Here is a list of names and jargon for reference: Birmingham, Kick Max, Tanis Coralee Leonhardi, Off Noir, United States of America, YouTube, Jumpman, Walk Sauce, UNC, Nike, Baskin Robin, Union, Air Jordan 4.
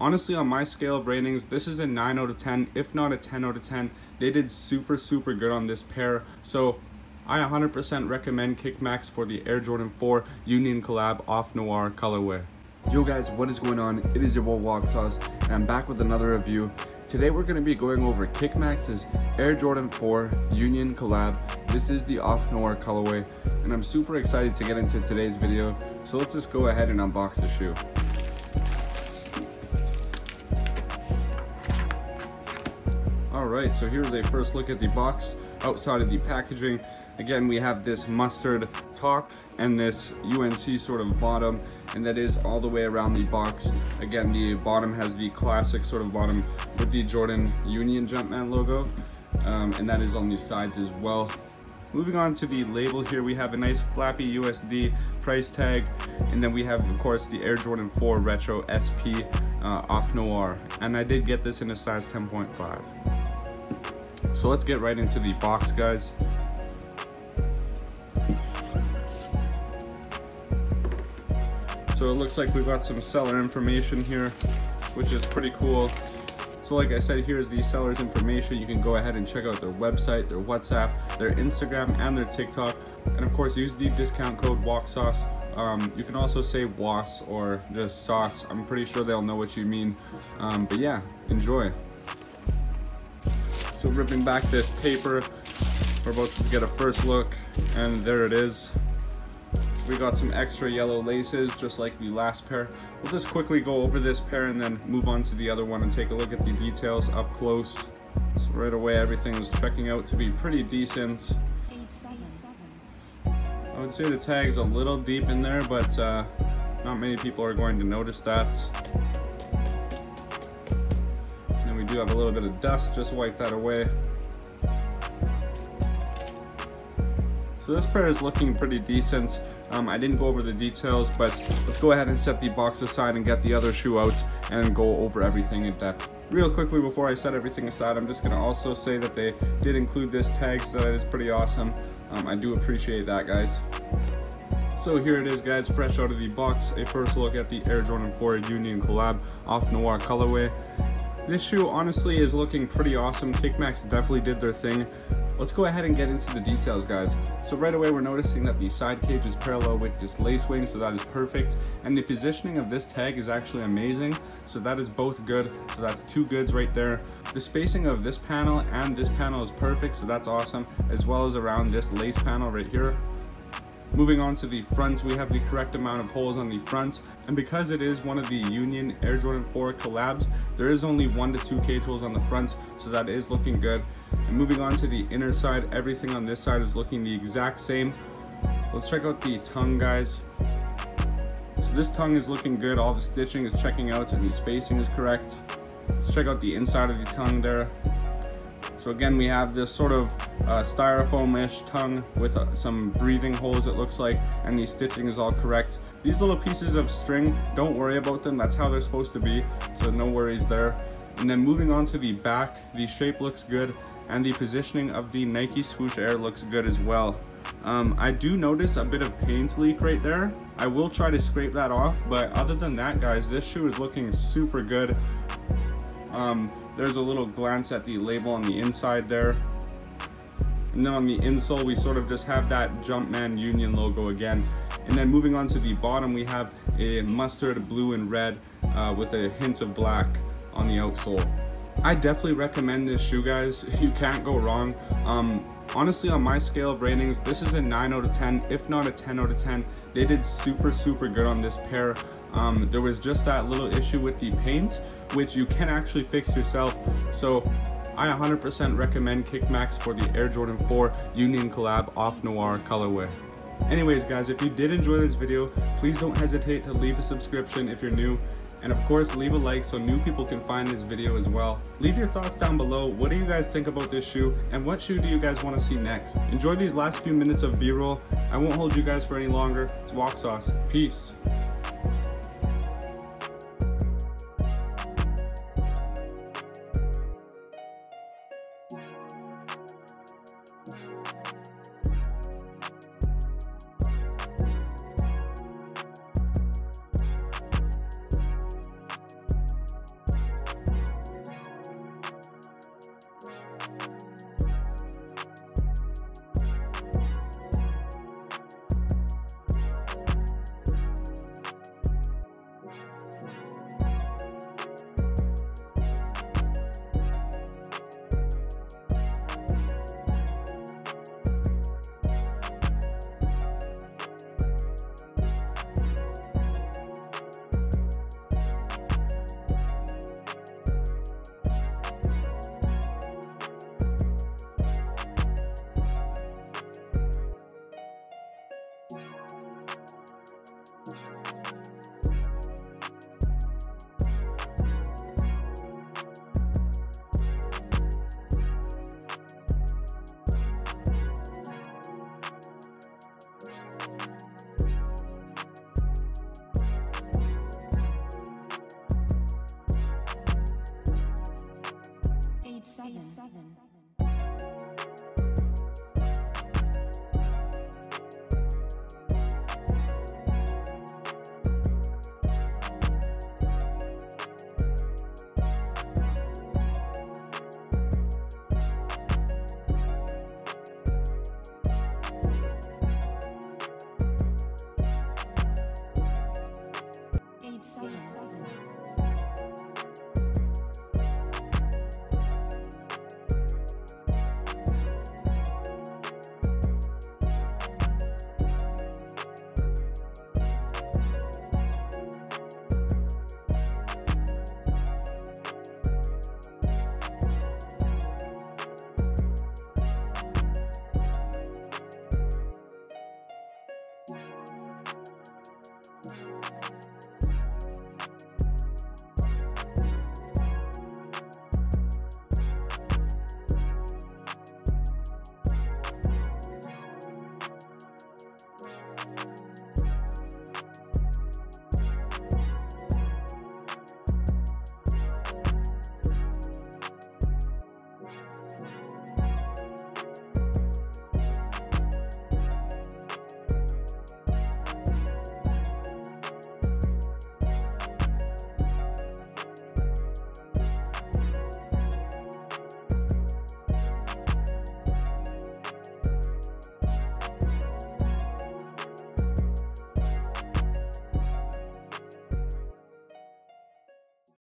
Honestly, on my scale of ratings, this is a 9 out of 10, if not a 10 out of 10. They did super good on this pair. So I 100% recommend Kick Max for the Air Jordan 4 Union Collab Off Noir colorway. Yo guys, what is going on? It is your boy Walk Sauce, and I'm back with another review. Today we're going to be going over Kick Max's Air Jordan 4 Union Collab. This is the Off Noir colorway, and I'm super excited to get into today's video. So let's just go ahead and unbox the shoe. Alright, so here's a first look at the box outside of the packaging. Again, we have this mustard top and this UNC sort of bottom, and that is all the way around the box. Again, the bottom has the classic sort of bottom with the Jordan Union Jumpman logo, and that is on the sides as well. Moving on to the label here, we have a nice flappy USD price tag, and then we have, of course, the Air Jordan 4 Retro SP Off Noir, and I did get this in a size 10.5. So let's get right into the box, guys. So it looks like we've got some seller information here, which is pretty cool. So like I said, here's the seller's information. You can go ahead and check out their website, their WhatsApp, their Instagram, and their TikTok. And of course, use the discount code WALKSAUCE. You can also say WAS or just sauce. I'm pretty sure they'll know what you mean. But yeah, enjoy. So ripping back this paper, we're about to get a first look, and there it is. So we got some extra yellow laces, just like the last pair. We'll just quickly go over this pair and then move on to the other one and take a look at the details up close. So right away, everything is checking out to be pretty decent. I would say the tag's a little deep in there, but not many people are going to notice that. Do have a little bit of dust, just wipe that away. So this pair is looking pretty decent. I didn't go over the details, but let's go ahead and set the box aside and get the other shoe out and go over everything in depth. Real quickly before I set everything aside, I'm just going to also say that they did include this tag, so that is pretty awesome. I do appreciate that, guys. So here it is, guys, fresh out of the box, a first look at the Air Jordan 4 Union Collab Off Noir colorway. This shoe honestly is looking pretty awesome. Kick Max definitely did their thing. Let's go ahead and get into the details, guys. So right away, we're noticing that the side cage is parallel with this lace wing, so that is perfect. And the positioning of this tag is actually amazing. So that is both good. So that's two goods right there. The spacing of this panel and this panel is perfect, so that's awesome. As well as around this lace panel right here. Moving on to the fronts, we have the correct amount of holes on the front, and because it is one of the Union Air Jordan 4 collabs, there is only 1 to 2 cage holes on the front, so that is looking good. And moving on to the inner side, everything on this side is looking the exact same. Let's check out the tongue, guys. So this tongue is looking good, all the stitching is checking out and the spacing is correct. Let's check out the inside of the tongue there. So again, we have this sort of styrofoam-ish tongue with some breathing holes, it looks like, and the stitching is all correct. These little pieces of string, don't worry about them, that's how they're supposed to be, so no worries there. And then moving on to the back, the shape looks good, and the positioning of the Nike swoosh air looks good as well. I do notice a bit of paint leak right there. I will try to scrape that off, but other than that, guys, this shoe is looking super good. There's a little glance at the label on the inside there. And then on the insole, we sort of just have that Jumpman Union logo again. And then moving on to the bottom, we have a mustard blue and red with a hint of black on the outsole. I definitely recommend this shoe, guys. You can't go wrong. Honestly, on my scale of ratings, this is a 9 out of 10, if not a 10 out of 10. They did super good on this pair. There was just that little issue with the paint, which you can actually fix yourself. So I 100% recommend Kick Max for the Air Jordan 4 Union Collab Off Noir colorway. Anyways, guys, if you did enjoy this video, please don't hesitate to leave a subscription if you're new. And of course, leave a like so new people can find this video as well. Leave your thoughts down below. What do you guys think about this shoe? And what shoe do you guys want to see next? Enjoy these last few minutes of B-roll. I won't hold you guys for any longer. It's Walk Sauce. Peace. 7.